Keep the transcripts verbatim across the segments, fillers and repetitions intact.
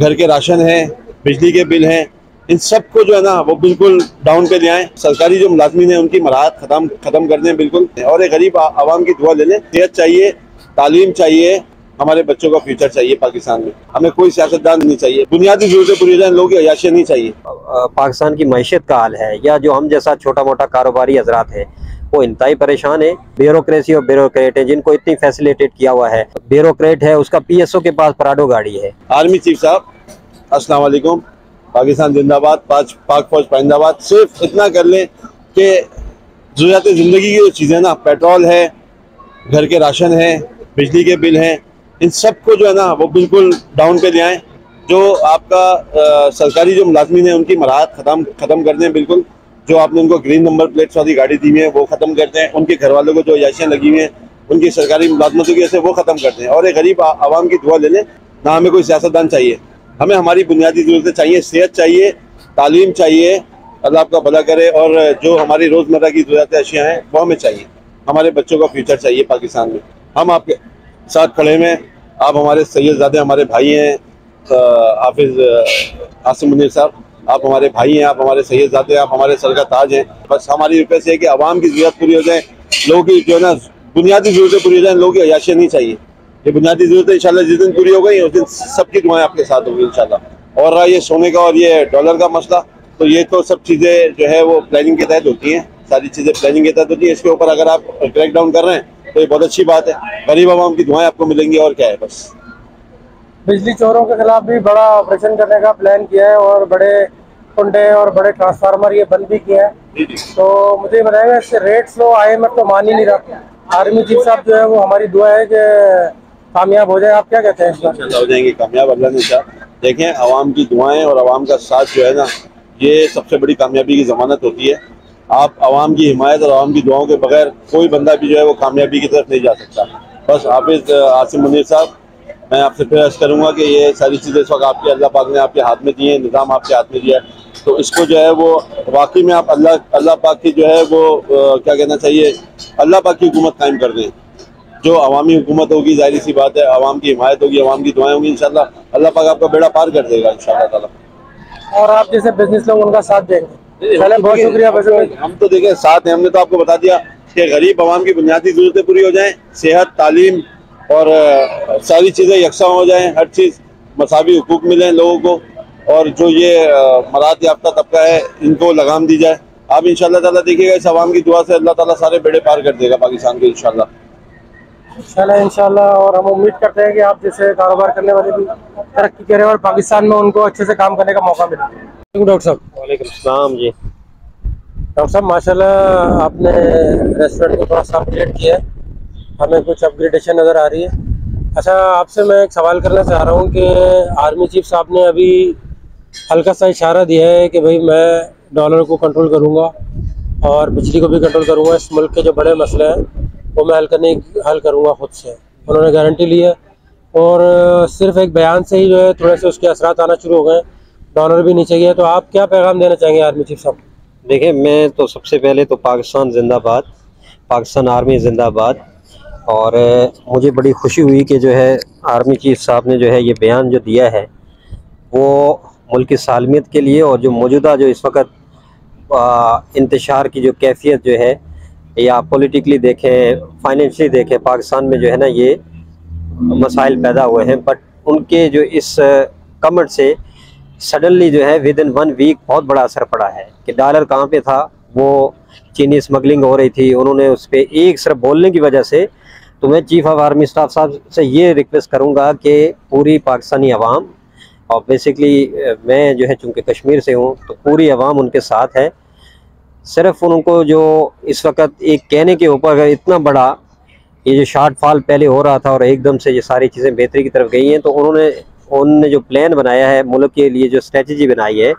घर के राशन हैं, बिजली के बिल हैं, इन सब को जो है ना वो बिल्कुल डाउन पे ले आएँ। सरकारी जो मुलाजमीन हैं उनकी मराहत खत्म खत्म कर दें बिल्कुल, और एक गरीब आवाम की दुआ ले लें। सेहत चाहिए, तालीम चाहिए, हमारे बच्चों का फ्यूचर चाहिए। पाकिस्तान में हमें कोई सियासतदान नहीं चाहिए, बुनियादी जरूरतें पूरी जाए, लोगों की अयाशें नहीं चाहिए। पाकिस्तान की मैशियत का हाल है, या जो हम जैसा छोटा मोटा कारोबारी हजरात है वो इंतहाई परेशान है। ब्यूरोक्रेसी और ब्यूरोक्रेट है जिनको इतनी फैसिलिटेट किया हुआ है। ब्यूरोक्रेट है उसका पी एस ओ के पास पराडो गाड़ी है। आर्मी चीफ साहब अस्सलाम वालेकुम, पाकिस्तान जिंदाबाद, पाक पाक फौज पाइंदाबाद। सिर्फ इतना कर लें कि जरूरियात ज़िंदगी की जो चीज़ें ना, पेट्रोल है, घर के राशन है, बिजली के बिल हैं, इन सब को जो है ना वो बिल्कुल डाउन पे ले आएँ। जो आपका आ, सरकारी जो मुलाजमीन है उनकी मराहत खत्म खत्म कर दें बिल्कुल। जो आपने उनको ग्रीन नंबर प्लेट्स वाली गाड़ी दी हुई है वो ख़त्म कर दें। उनके घर वालों को जो अयाशियाँ लगी हुई हैं उनकी सरकारी मुलाजमतों की वजह से वो ख़त्म कर दें, और एक गरीब आवाम की दुआ ले लें। ना हमें कोई सियासतदान चाहिए, हमें हमारी बुनियादी ज़रूरतें चाहिए। सेहत चाहिए, तालीम चाहिए, अल्लाह आपका भला करे, और जो हमारी रोज़मर्रा की ज़रूरतें अशिया हैं वो हमें चाहिए। हमारे बच्चों का फ्यूचर चाहिए पाकिस्तान में। हम आपके साथ खड़े हैं, आप हमारे सैयदजादे, हमारे भाई हैं। हाफिज़ आसिम मुनीर साहब, आप हमारे भाई हैं, आप हमारे सैयदजादे, आप हमारे सर का ताज हैं। बस हमारी रिक्वेस्ट है कि आवाम की ज़रूरत पूरी हो जाए, लोगों की जो है ना बुनियादी ज़रूरतें पूरी हो जाएँ, लोगों की अयाशें नहीं चाहिए। ये बुनियादी ज़रूरतें इंशाल्लाह जिस दिन पूरी हो गई उस दिन सबकी दुआएं आपके साथ होगी इंशाल्लाह। और ये सोने का और ये डॉलर का मसला, तो ये तो सब चीज़ें जो है वो प्लानिंग के तहत होती हैं, सारी चीज़ें प्लानिंग के तहत होती हैं। इसके ऊपर अगर आप क्रैक डाउन कर रहे हैं तो ये बहुत अच्छी बात है। गरीब आवाम की दुआएं आपको मिलेंगी, और क्या है। बस बिजली चोरों के खिलाफ भी बड़ा ऑपरेशन करने का प्लान किया है, और बड़े कुंडे और बड़े ट्रांसफार्मर ये बंद भी किए हैं। तो मुझे बताएगा इससे रेट्स लो, आई एम एफ तो मान ही नहीं रहा। आर्मी चीफ साहब जो है वो हमारी दुआ है कि कामयाब हो जाए। आप क्या कहते हैं? हो जाएंगे कामयाब अल्लाह ने चाहा। देखें, आवाम की दुआएं और आवाम का साथ जो है ना ये सबसे बड़ी कामयाबी की जमानत होती है। आप आवाम की हिमायत और आवाम की दुआओं के बगैर कोई बंदा भी जो है वो कामयाबी की तरफ नहीं जा सकता। बस हाफिज़ आसिम मुनीर साहब, मैं आपसे फिर अर्ज़ करूँगा कि ये सारी चीज़ें इस वक्त आपके अल्लाह पाक ने आपके हाथ में दी है, निज़ाम आपके हाथ में दिया है, तो इसको जो है वो वाकई में आप अल्लाह अल्लाह पाक की जो है वो क्या कहना चाहिए, अल्लाह पाक की हुकूमत कायम कर दें। जो अवामी हुकूमत होगी, जाहिर सी बात है, आवाम की हिमायत होगी, आवाम की दुआएं होंगी, इंशाल्लाह अल्लाह पाक आपका बेड़ा पार कर देगा इंशाल्लाह ताला। और आप जैसे बिजनेस लोग उनका साथ देंगे। चले, बहुत शुक्रिया। हम तो देखें साथ हैं, हमने तो आपको बता दिया कि गरीब आवाम की बुनियादी ज़रूरतें पूरी हो जाएं, सेहत, तालीम और सारी चीज़ें यकसा हो जाएँ, हर चीज़ मसावी हुकूक मिलें लोगों को, और जो ये मराहत याफ्ता तबका है इनको लगाम दी जाए। आप इंशाल्लाह ताला देखिएगा इस आवाम की दुआ से अल्लाह ताला सारे बेड़े पार कर देगा पाकिस्तान को इंशाल्लाह इंशाल्लाह इंशाल्लाह। और हम उम्मीद करते हैं कि आप जैसे कारोबार करने वाले भी तरक्की करें और पाकिस्तान में उनको अच्छे से काम करने का मौका मिले। डॉक्टर साहब वालेकुम अस्सलाम जी। डॉक्टर साहब माशाल्लाह आपने रेस्टोरेंट को थोड़ा सा अपग्रेड किया है, हमें कुछ अपग्रेडेशन नज़र आ रही है। अच्छा, आपसे मैं एक सवाल करना चाह रहा हूँ कि आर्मी चीफ साहब ने अभी हल्का सा इशारा दिया है कि भाई मैं डॉलर को कंट्रोल करूँगा और बिजली को भी कंट्रोल करूँगा, इस मुल्क के जो बड़े मसले हैं वो मैं हल करने हल करूँगा खुद से, उन्होंने गारंटी ली है। और सिर्फ एक बयान से ही जो है थोड़े से उसके असरात आना शुरू हो गए, डॉलर भी नीचे गया। तो आप क्या पैगाम देना चाहेंगे आर्मी चीफ साहब? देखिए, मैं तो सबसे पहले तो पाकिस्तान जिंदाबाद, पाकिस्तान आर्मी जिंदाबाद। और मुझे बड़ी खुशी हुई कि जो है आर्मी चीफ साहब ने जो है ये बयान जो दिया है वो मुल्क की सालमियत के लिए, और जो मौजूदा जो इस वक्त इंतशार की जो कैफियत जो है, या पॉलिटिकली देखें, फाइनेंशली देखें, पाकिस्तान में जो है ना ये मसाइल पैदा हुए हैं, बट उनके जो इस कमेंट से सडनली जो है विद इन वन वीक बहुत बड़ा असर पड़ा है कि डॉलर कहाँ पे था, वो चीनी स्मगलिंग हो रही थी। उन्होंने उस पर एक सिर्फ बोलने की वजह से, तो मैं चीफ ऑफ आर्मी स्टाफ साहब से ये रिक्वेस्ट करूँगा कि पूरी पाकिस्तानी आवाम, और बेसिकली मैं जो है चूँकि कश्मीर से हूँ तो पूरी आवाम उनके साथ है। सिर्फ उनको जो इस वक्त एक कहने के ऊपर, अगर इतना बड़ा ये जो शॉर्टफॉल पहले हो रहा था और एकदम से ये सारी चीज़ें बेहतरी की तरफ गई हैं, तो उन्होंने उन्होंने जो प्लान बनाया है मुल्क के लिए, जो स्ट्रेटजी बनाई है,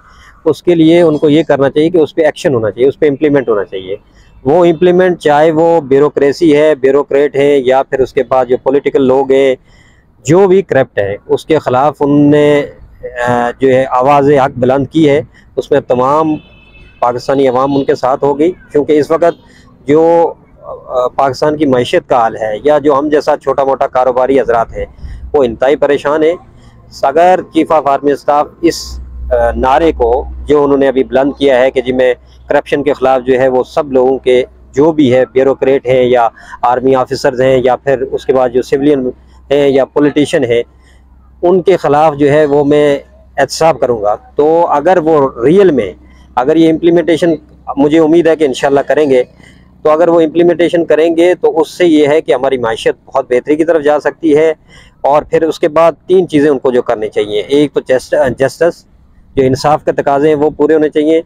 उसके लिए उनको ये करना चाहिए कि उस पर एक्शन होना चाहिए, उस पर इम्प्लीमेंट होना चाहिए। वो इम्प्लीमेंट, चाहे वो ब्यूरोक्रेसी है, ब्यूरोक्रेट है, या फिर उसके बाद जो पॉलिटिकल लोग हैं, जो भी करप्ट है, उसके ख़िलाफ़ उनने जो है आवाज़ हक बुलंद की है। उसमें तमाम पाकिस्तानी अवाम उनके साथ होगी, क्योंकि इस वक्त जो पाकिस्तान की मैशियत का हाल है, या जो हम जैसा छोटा मोटा कारोबारी हजरात है वो इंतहाई परेशान है। अगर चीफ ऑफ आर्मी स्टाफ इस नारे को जो उन्होंने अभी बुलंद किया है कि जी मैं करप्शन के खिलाफ जो है वो सब लोगों के जो भी है ब्यूरोक्रेट हैं या आर्मी ऑफिसर्स हैं या फिर उसके बाद जो सिविलियन हैं या पॉलिटिशियन हैं उनके खिलाफ जो है वो मैं एहतसाब करूँगा। तो अगर वो रियल में अगर ये इम्प्लीमेंटेशन मुझे उम्मीद है कि इंशाल्लाह करेंगे, तो अगर वो इम्प्लीमेंटेशन करेंगे तो उससे ये है कि हमारी मायशत बहुत बेहतरी की तरफ जा सकती है। और फिर उसके बाद तीन चीज़ें उनको जो करनी चाहिए, एक तो जस्टिस जो इंसाफ के तकाजे हैं वो पूरे होने चाहिए।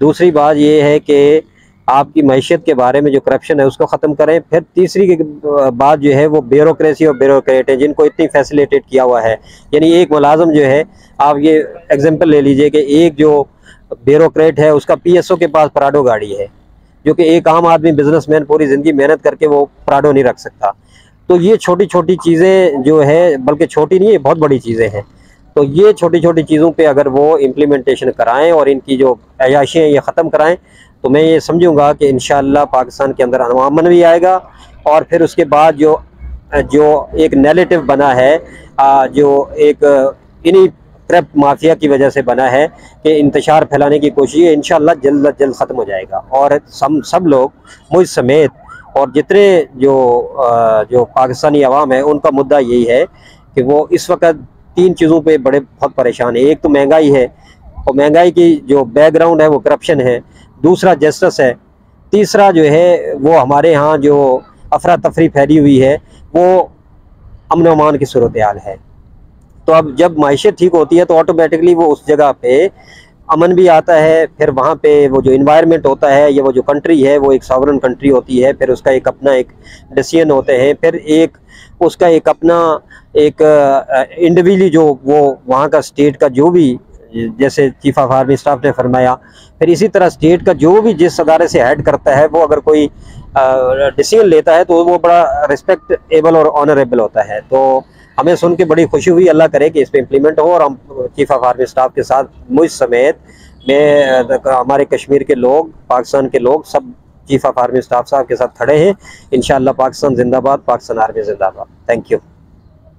दूसरी बात ये है कि आपकी मैशियत के बारे में जो करप्शन है उसको ख़त्म करें। फिर तीसरी बात जो है वो ब्यूरोक्रेसी और ब्यूरोक्रेट हैं जिनको इतनी फैसिलिटेट किया हुआ है, यानी एक मुलाजम जो है आप ये एग्जांपल ले लीजिए कि एक जो ब्यूरोक्रेट है उसका पीएसओ के पास प्राडो गाड़ी है जो कि एक आम आदमी बिजनेसमैन पूरी ज़िंदगी मेहनत करके वो प्राडो नहीं रख सकता। तो ये छोटी छोटी चीज़ें जो है, बल्कि छोटी नहीं है बहुत बड़ी चीज़ें हैं, तो ये छोटी छोटी चीज़ों पे अगर वो इम्प्लीमेंटेशन कराएं और इनकी जो अयाशी हैं ये ख़त्म कराएं तो मैं ये समझूंगा कि इंशाल्लाह पाकिस्तान के अंदर अमन भी आएगा। और फिर उसके बाद जो जो एक नैरेटिव बना है जो एक इन्हीं करप्ट माफिया की वजह से बना है कि इंतशार फैलाने की कोशिश है, इंशाल्लाह जल्द अज जल्द ख़त्म हो जाएगा। और हम सब लोग मुझ समेत और जितने जो जो पाकिस्तानी अवाम है उनका मुद्दा यही है कि वो इस वक्त तीन चीज़ों पे बड़े बहुत परेशान है। एक तो महंगाई है और महंगाई की जो बैकग्राउंड है वो करप्शन है, दूसरा जस्टिस है, तीसरा जो है वो हमारे यहाँ जो अफरा तफरी फैली हुई है वो अमन अमान की सूरत हाल है। तो अब जब मायशत ठीक होती है तो ऑटोमेटिकली वो उस जगह पे अमन भी आता है, फिर वहाँ पे वो जो इन्वायरमेंट होता है या वो जो कंट्री है वो एक सॉवरन कंट्री होती है, फिर उसका एक अपना एक डिसीजन होते हैं, फिर एक उसका एक अपना एक इंडिविजुअली जो वो वहाँ का स्टेट का जो भी, जैसे चीफ ऑफ आर्मी स्टाफ ने फरमाया, फिर इसी तरह स्टेट का जो भी जिस अदारे से हेड करता है वो अगर कोई डिसीजन लेता है तो वो बड़ा रिस्पेक्टेबल और ऑनरेबल होता है। तो हमें सुन के बड़ी खुशी हुई, अल्लाह करे कि इस पर इम्प्लीमेंट हो और हम चीफ ऑफ आर्मी स्टाफ के साथ मुझ समेत मैं हमारे कश्मीर के लोग पाकिस्तान के लोग सब चीफ ऑफ आर्मी स्टाफ साहब के साथ खड़े हैं। इंशाल्लाह पाकिस्तान जिंदाबाद, पाकिस्तान आर्मी जिंदाबाद। Thank you.